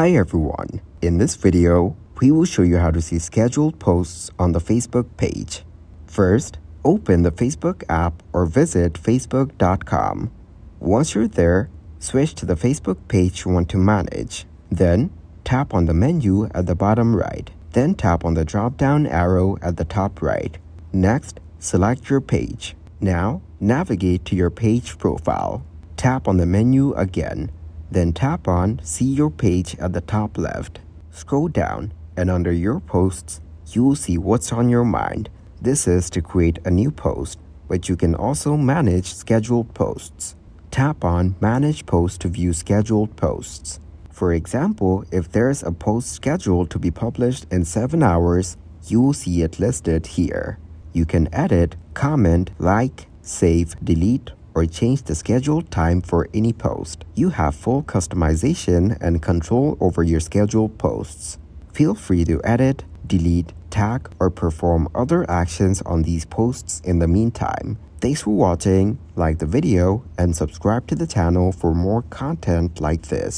Hi everyone, in this video, we will show you how to see scheduled posts on the Facebook page. First, open the Facebook app or visit facebook.com. Once you're there, switch to the Facebook page you want to manage. Then, tap on the menu at the bottom right. Then tap on the drop-down arrow at the top right. Next, select your page. Now, navigate to your page profile. Tap on the menu again. Then tap on See Your Page at the top left. Scroll down, and under Your Posts, you will see what's on your mind. This is to create a new post, but you can also manage scheduled posts. Tap on Manage Posts to view scheduled posts. For example, if there's a post scheduled to be published in 7 hours, you will see it listed here. You can edit, comment, like, save, delete, or change the scheduled time for any post. You have full customization and control over your scheduled posts. Feel free to edit, delete, tag, or perform other actions on these posts in the meantime. Thanks for watching, like the video, and subscribe to the channel for more content like this.